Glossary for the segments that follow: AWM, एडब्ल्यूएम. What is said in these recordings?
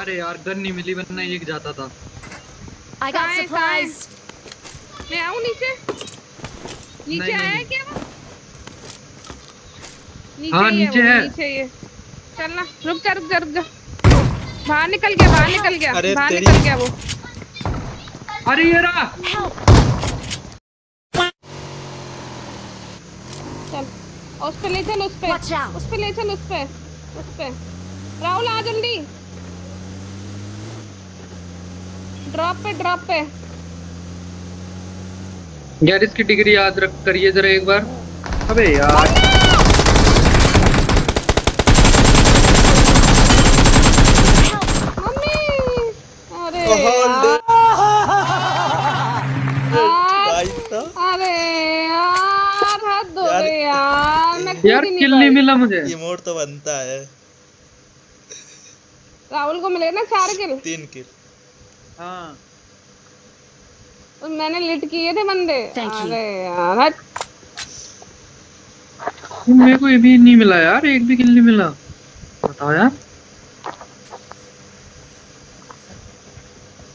अरे यार गन नहीं मिली वरना एक जाता था। I got supplies. मैं आऊं नीचे? नीचे आया क्या वो? हाँ नीचे है। नीचे ये। चलना रुक जा। बाहर निकल गया वो। अरे ये रहा। चल उस पे ले चल राहुल आ जल्दी। ड्रॉप पे यार इसकी डिग्री याद रख करिए जरा एक बार। अबे यार अरे यार हद हो गई यार किल नहीं मिला मुझे। इमोट तो बनता है। राहुल को मिले ना 4 किल 3 किल। हाँ मैंने लिट किए थे बंदे। अरे यार मेरे को ये भी नहीं मिला यार, एक भी किल नहीं मिला। बताओ यार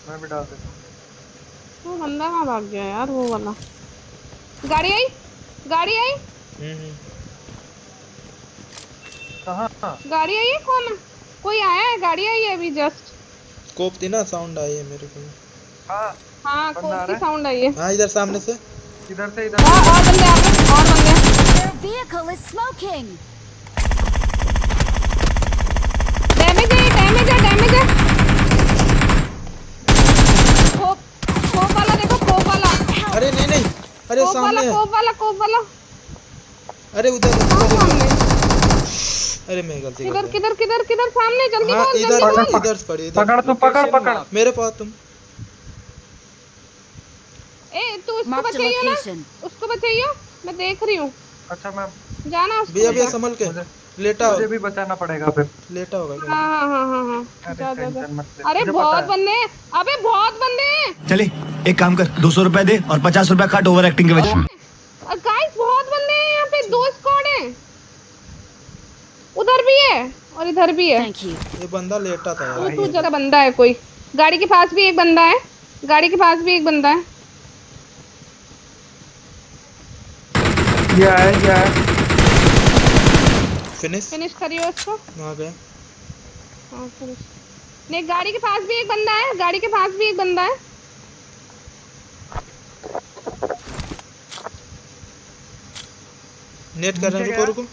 मैं बिठा देता हूं। वो बंदा कहाँ भाग गया यार वो वाला। गाड़ी आई कहाँ गाड़ी आई है? कौन कोई आया है? गाड़ी आई है अभी जस्ट। कोप थी ना साउंड आई है मेरे को। हां कोप की साउंड आई है। हां इधर सामने से इधर से और बंदे आ गए व्हीकल इज स्मोकिंग। डैमेज है। कोप वाला देखो अरे नहीं अरे सामने कोप वाला अरे उधर। अरे मैं गलती से किधर सामने जल्दी बोल। इधर पड़ी पकड़ मेरे पास। तुम तू उसको बचाइयो ना, उसको बचाइयो मैं देख रही हूं। अच्छा मैम जाना उसको भैया संभल के लेटा हो। मुझे भी बचाना पड़ेगा फिर लेटा होगा। हां अरे बहुत बंदे। चले एक काम कर 200 रुपए दे और 50 रुपए काट ओवर एक्टिंग के वजह। गाइस बहुत बंदे हैं यहां पे, 2 स्क्वाड है। उधर भी है और इधर भी है। ये बंदा लेटा था यार। तू जरा बंदा है कोई। गाड़ी के पास भी एक बंदा है। यार फिनिश करियो इसको। नहीं गाड़ी के पास भी एक बंदा है। नेट कर रहा है रुको।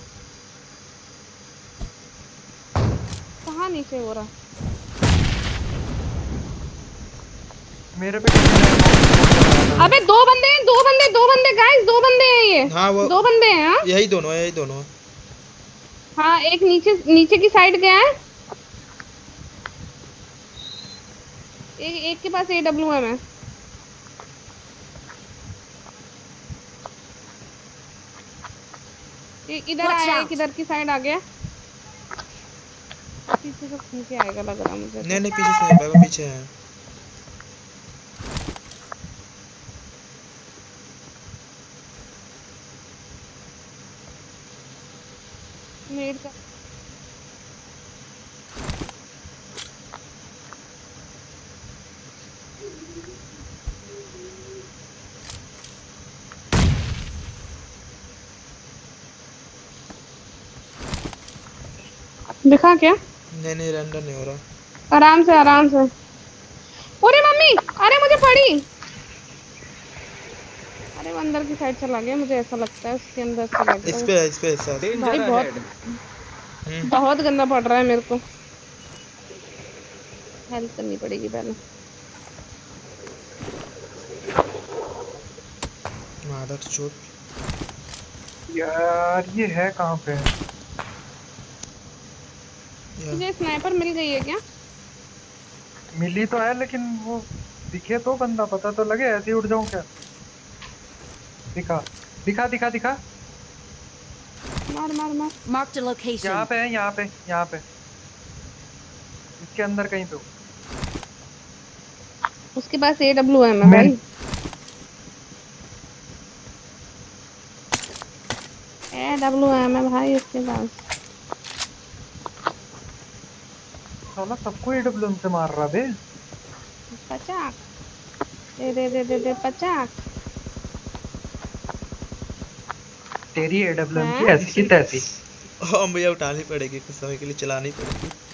नीचे हो रहा मेरे पे। अबे दो बंदे गाइस हैं ये। हां वो दो बंदे हैं। हां यही दोनों। हां एक नीचे की साइड गया है। एक के पास AWM है। इधर आया, इधर की साइड आ गया। पीछे से पीछे आएगा लग रहा मुझे। नहीं पीछे से नहीं, वो पीछे है। नेट का दिखा क्या? नहीं रैंडम नहीं हो रहा। आराम से। अरे मम्मी अरे मुझे पड़ी। अरे वो अंदर की साइड चला गया मुझे ऐसा लगता है, उसके अंदर चला गया। इस पे भाई बहुत गंदा पड़ रहा है मेरे को। हेल्प करनी पड़ेगी पहले। मारत चोट यार ये है कहाँ पे है? मुझे स्नाइपर मिल गई है क्या? मिली तो है लेकिन वो दिखे तो बंदा पता तो लगे। ऐसे ही उड़ जाऊं क्या? दिखा मार मार्क द लोकेशन। यहाँ पे इसके अंदर कहीं तो उसके पास AWM है भाई। AWM है भाई इसके पास। साला सबको एडब्ल्यूएम से मार रहा बे। पचाक दे दे दे दे दे पचाक। तेरी एडब्ल्यूएम की ऐसी तैसी। हाँ भैया उठानी पड़ेगी कुछ समय के लिए, चलानी पड़ेगी।